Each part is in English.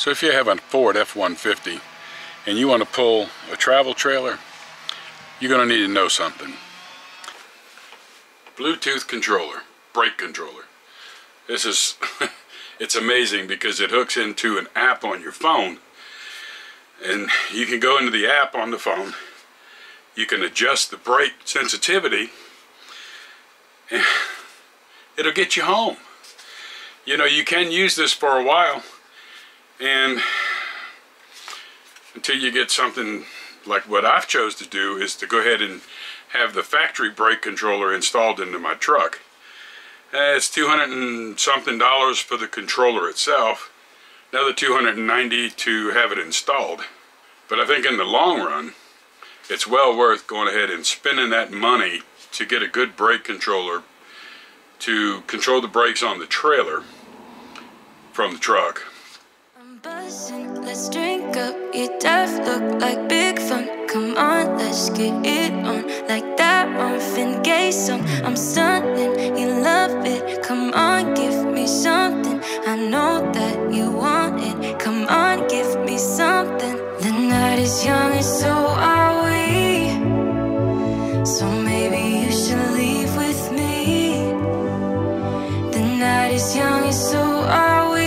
So if you have a Ford F-150 and you want to pull a travel trailer, you're going to need to know something. Bluetooth controller, brake controller. This is, it's amazing because it hooks into an app on your phone. And you can go into the app on the phone. You can adjust the brake sensitivity. And it'll get you home. You know, you can use this for a while, and until you get something like what I've chose to do is to go ahead and have the factory brake controller installed into my truck. It's $200 and something for the controller itself, another $290 to have it installed. But I think in the long run, it's well worth going ahead and spending that money to get a good brake controller to control the brakes on the trailer from the truck. I'm buzzing, let's drink up, you deaf, look like big fun. Come on, let's get it on, like that one Finn Gay song. I'm stunning, you love it, come on, give me something. I know that you want it, come on, give me something. The night is young and so are we, so maybe you should leave with me. The night is young and so are we.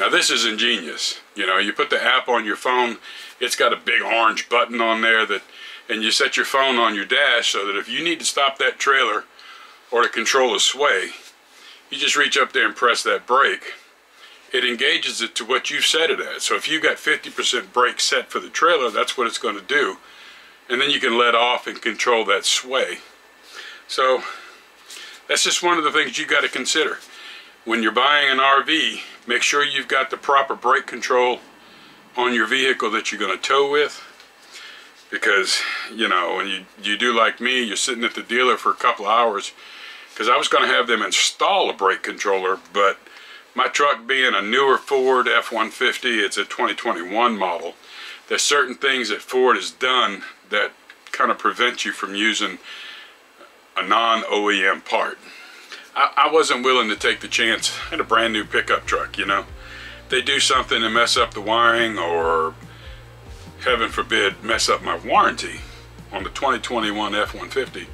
Now this is ingenious. You know, you put the app on your phone, it's got a big orange button on there that, and you set your phone on your dash so that if you need to stop that trailer or to control a sway, you just reach up there and press that brake. It engages it to what you've set it at. So if you've got 50% brake set for the trailer, that's what it's going to do. And then you can let off and control that sway. So that's just one of the things you've got to consider. When you're buying an RV, make sure you've got the proper brake control on your vehicle that you're going to tow with, because, you know, when you do like me, you're sitting at the dealer for a couple of hours, because I was going to have them install a brake controller, but my truck being a newer Ford F-150, it's a 2021 model, there's certain things that Ford has done that kind of prevent you from using a non-OEM part. I wasn't willing to take the chance at a brand new pickup truck, you know. They do something to mess up the wiring or, heaven forbid, mess up my warranty on the 2021 F-150,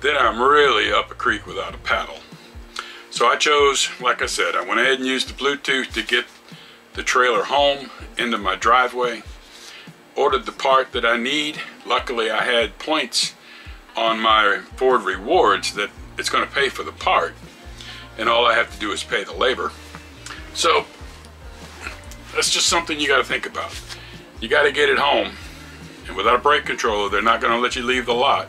then I'm really up a creek without a paddle. So I chose, like I said, I went ahead and used the Bluetooth to get the trailer home into my driveway, ordered the part that I need. Luckily I had points on my Ford Rewards that it's going to pay for the part, and all I have to do is pay the labor. So that's just something you got to think about. You got to get it home, and without a brake controller, they're not going to let you leave the lot.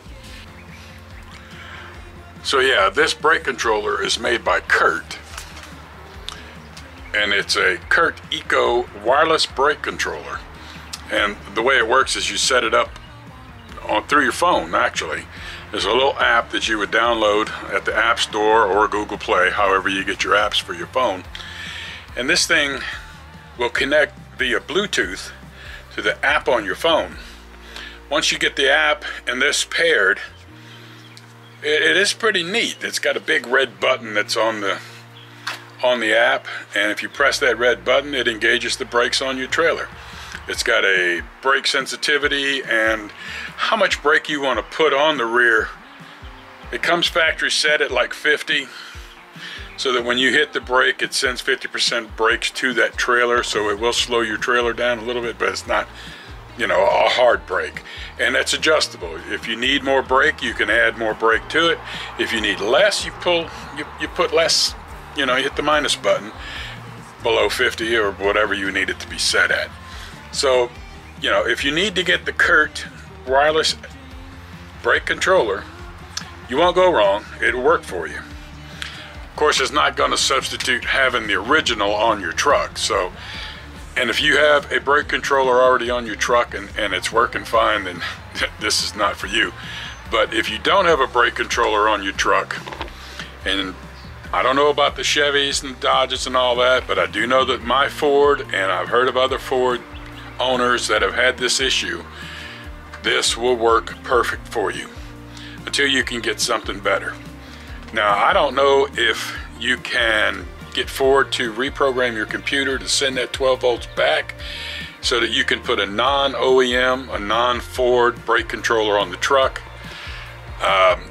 So yeah, this brake controller is made by CURT, and it's a CURT Echo wireless brake controller. And the way it works is you set it up through your phone. Actually, there's a little app that you would download at the App Store or Google Play, however you get your apps for your phone, and this thing will connect via Bluetooth to the app on your phone. Once you get the app and this paired, it is pretty neat. It's got a big red button that's on the app, and if you press that red button, it engages the brakes on your trailer. It's got a brake sensitivity and how much brake you want to put on the rear. It comes factory set at like 50, so that when you hit the brake, it sends 50% brakes to that trailer, so it will slow your trailer down a little bit, but it's not you know, a hard brake, and that's adjustable. If you need more brake, you can add more brake to it. If you need less, you put less, you know, you hit the minus button below 50 or whatever you need it to be set at. So, you know, if you need to get the CURT wireless brake controller, you won't go wrong. It'll work for you. Of course, it's not going to substitute having the original on your truck. So, and if you have a brake controller already on your truck and it's working fine, then this is not for you. But if you don't have a brake controller on your truck, and I don't know about the Chevys and the Dodges and all that, but I do know that my Ford, and I've heard of other Ford owners that have had this issue, this will work perfect for you until you can get something better. Now, I don't know if you can get Ford to reprogram your computer to send that 12 volts back so that you can put a non-OEM, a non-Ford brake controller on the truck.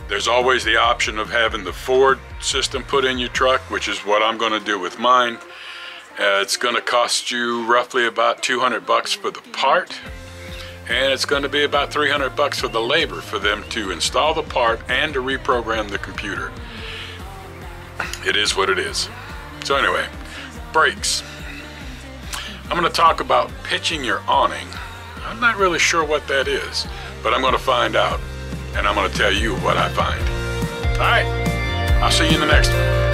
There's always the option of having the Ford system put in your truck, which is what I'm going to do with mine. It's going to cost you roughly about 200 bucks for the part, and it's going to be about 300 bucks for the labor for them to install the part and to reprogram the computer. It is what it is. So anyway, brakes. I'm going to talk about pitching your awning. I'm not really sure what that is, but I'm going to find out. And I'm going to tell you what I find. All right, I'll see you in the next one.